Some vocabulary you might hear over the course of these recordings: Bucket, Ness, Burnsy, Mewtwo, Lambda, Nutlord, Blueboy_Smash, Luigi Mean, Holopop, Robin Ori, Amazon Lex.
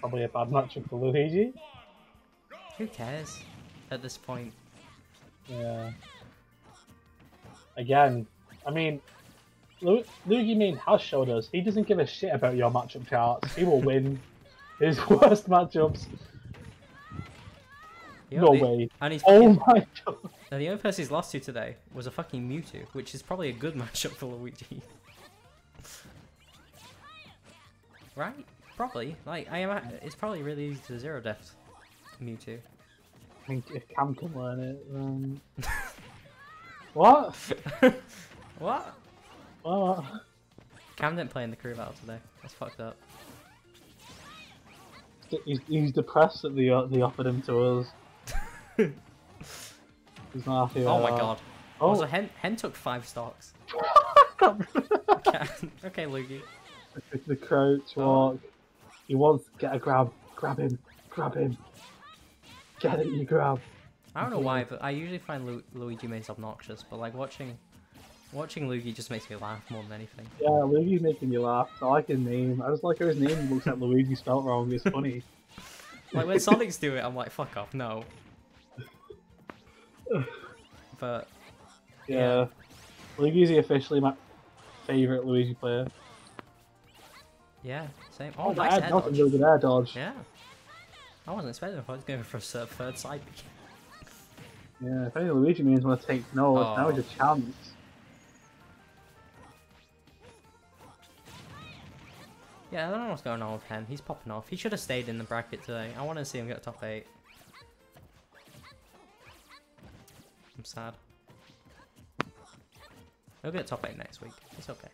Probably a bad matchup for Luigi. Who cares at this point? Yeah. Again, I mean, Luigi Mean has showed us he doesn't give a shit about your matchup charts. He will win his worst matchups. You know, no way. And he's fucking... Oh my god. Now, the only person he's lost to today was a fucking Mewtwo, which is probably a good matchup for Luigi. Right? Probably. Like, it's probably really easy to zero deft Mewtwo. I think if Cam can learn it, then... What? What? What? Cam didn't play in the crew battle today. That's fucked up. He's depressed that they offered him to us. He's not happy. Oh my god. Oh. Also, Hen took 5 stocks. Okay, Luigi. The crouch walk. Oh. He wants to get a grab. Grab him. Grab him. Get it, you grab. I don't know why, but I usually find Luigi Mean's obnoxious, but like watching Luigi just makes me laugh more than anything. Yeah, Luigi's making you laugh. I like his name. I just like how his name looks like Luigi spelt wrong. It's funny. Like when Sonic's do it, I'm like, fuck off, no. But yeah, Luigi's officially my favorite Luigi player. Yeah, same. Oh, nice air dodge. Nothing really air dodge. Yeah, I wasn't expecting. I was going for a third side. Yeah, if any Luigi Mean's want to take no, oh. Now is your chance. Yeah, I don't know what's going on with Hen. He's popping off. He should have stayed in the bracket today. I want to see him get top 8. I'm sad. He'll get top 8 next week. It's okay.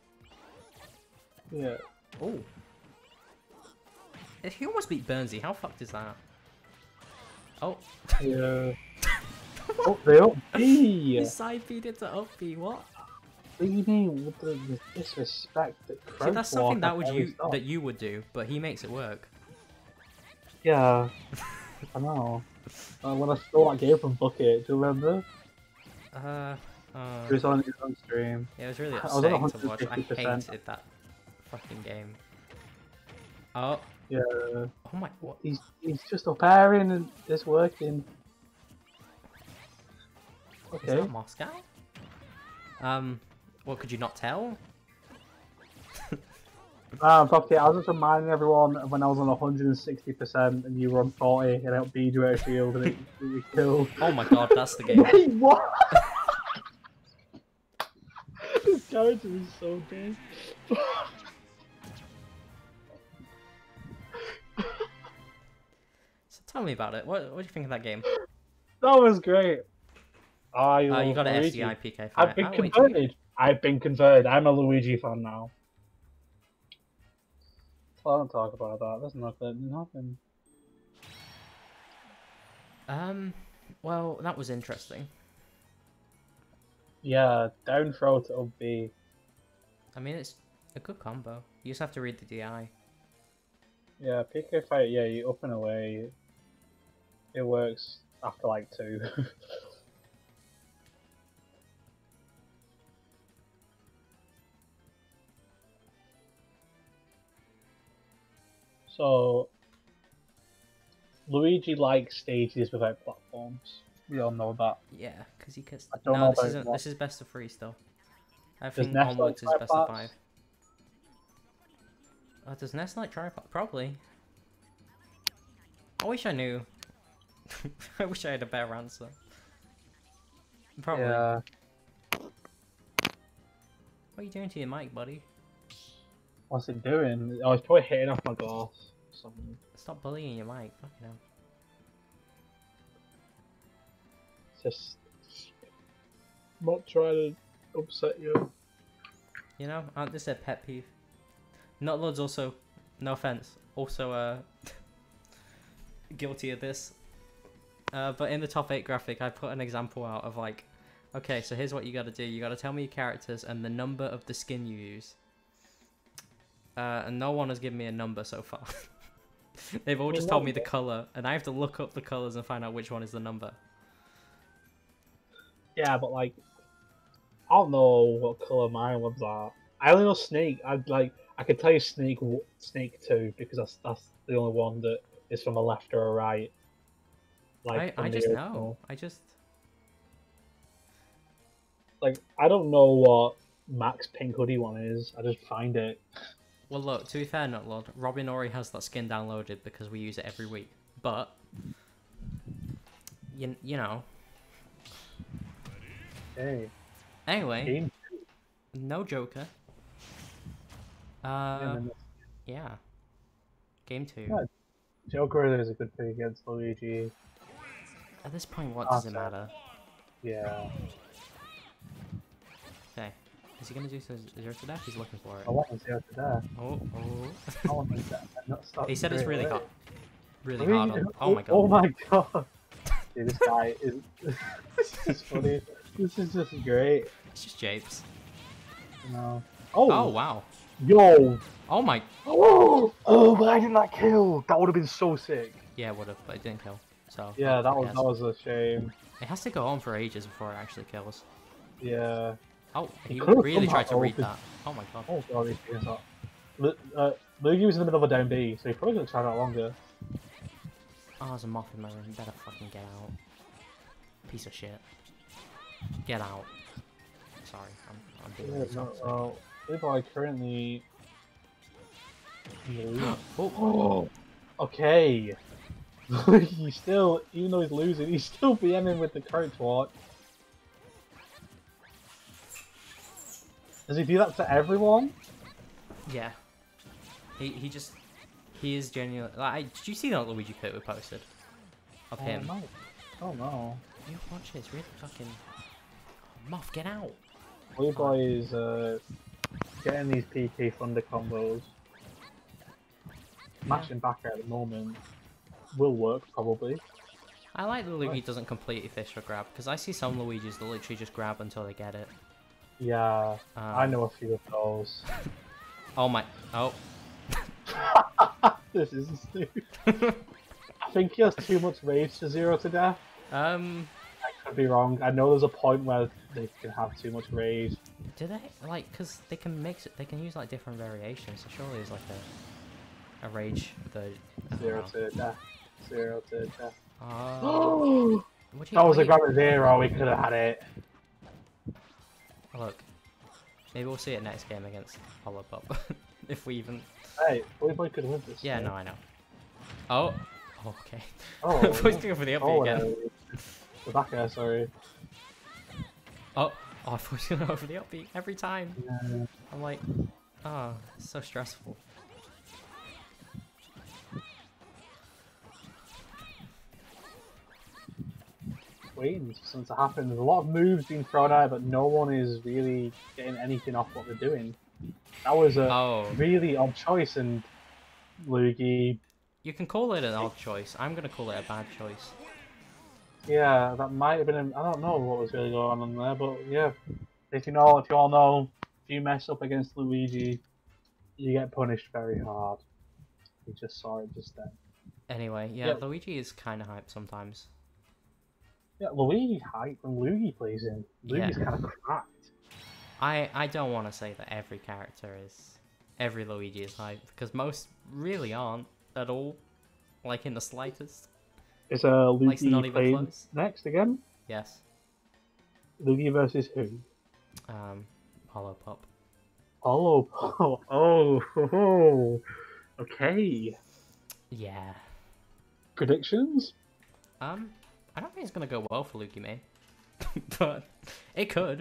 Yeah. Oh. He almost beat Burnsy. How fucked is that? Oh. Yeah. Oh, they up B! His side B did to up B, what? What do you mean with the disrespect that Crouch? See, that's something that you would do, but he makes it work. Yeah, I know. When I stole that game from Bucket, do you remember? It was on his own stream. Yeah, it was really upsetting to watch. I hated that fucking game. Oh. Yeah. Oh my, what? He's just up airing and it's working. Okay. Is that Moscow? What could you not tell? Bucket, I was just reminding everyone of when I was on 160% and you were on 40 and out beat you out of shield and it was killed. Oh my god, that's the game. Wait, what? This character is so good. So tell me about it. What do you think of that game? That was great. You got an SDI PK. I've been converted. I've been converted. I'm a Luigi fan now. I don't talk about that. There's nothing. Well, that was interesting. Yeah, down throw to up B. I mean, it's a good combo. You just have to read the DI. Yeah, PK fight. Yeah, you up and away. It works after like 2. So, Luigi likes stages without platforms. We all know that. Yeah, because he gets... No, this is best of 3 still. I think onwards is best of 5. Oh, does Ness like tripod? Probably. I wish I knew. I wish I had a better answer. Probably. Yeah. What are you doing to your mic, buddy? What's it doing? Oh, it's probably hitting off my glass. Something. Stop bullying your mic. Fucking hell. Just not trying to upset you. You know, this is a pet peeve. Nutlord's also, no offense, also guilty of this. But in the top 8 graphic, I put an example out of like, okay, so here's what you gotta do. You gotta tell me your characters and the number of the skin you use. And no one has given me a number so far. They've all just told me the colour, and I have to look up the colours and find out which one is the number. Yeah, but like, I don't know what colour mine was. I only know Snake. I I could tell you Snake 2 because that's the only one that is from a left or a right. Like I just know. I just like I don't know what Mac's pink hoodie one is. I just find it. Well, look. To be fair, Nutlord, Robin Ori has that skin downloaded because we use it every week. But you know. Hey. Anyway, game. No Joker. Yeah. Game 2. Yeah. Joker is a good pick against Luigi. At this point, what does it matter? Yeah. Okay. Is he gonna do zero to death? He's looking for it. I want him zero to death. Oh. I want him death. He said it's really hard. Really hard. Oh my god. Oh my god. Dude, this guy is. This is funny. This is just great. It's just japes. No. Oh wow. Yo! Oh my! Oh, but I did not kill. That would have been so sick. Yeah, it would have, but it didn't kill. So yeah, that was a shame. It has to go on for ages before it actually kills. Yeah. Oh, he really tried to read that. Oh my god. Oh god, he is up. Luigi was in the middle of a down B, so he probably could have tried that longer. Oh, there's a moth in my room. You better fucking get out. Piece of shit. Get out. Sorry, I'm being really toxic. I currently. Oh. Okay. He's still, even though he's losing, he's still BMing with the current twat. Does he do that to everyone? Yeah. He is genuinely. Like, did you see that Luigi clip we posted of him? No. Oh no. You watch it. It's really fucking. Muff, get out. Blue boy is getting these PT Thunder combos. Mashing back at the moment will work, probably. I like that Luigi doesn't completely fish or grab, because I see some Luigis that literally just grab until they get it. Yeah, I know a few of those. Oh my... Oh. This isn't stupid. I think he has too much rage to zero to death. I could be wrong. I know there's a point where they can have too much rage. Do they? Like, because they can mix it, they can use like different variations, so surely there's like a rage the zero to death. Zero to death. Oh. That was a grab at zero, we could have had it. Look. Maybe we'll see it next game against Holopop. If we even. Hey, we could win this. Yeah, no, I know. Oh. Okay. Oh. I was going for the up again. The back air, sorry. Oh, I thought he was going over the upbeat every time. Yeah. I'm like, oh, it's so stressful. Waiting for something to happen. There's a lot of moves being thrown out, but no one is really getting anything off what they're doing. That was a really odd choice, and Luigi. You can call it an odd choice. I'm going to call it a bad choice. Yeah, that might have been. I don't know what was really going on there, but yeah. If you all know, if you mess up against Luigi, you get punished very hard. You just saw it just then. Anyway, yeah. Luigi is kind of hype sometimes. Yeah, Luigi's hype when Luigi plays him. Luigi's kind of cracked. I don't want to say that every character is. Every Luigi is hype, because most really aren't at all. Like in the slightest. Is Luigi playing next again? Yes. Luigi versus who? Holopop. Holopop. Oh. Okay. Yeah. Predictions? I don't think it's gonna go well for Luigi Mean, but it could.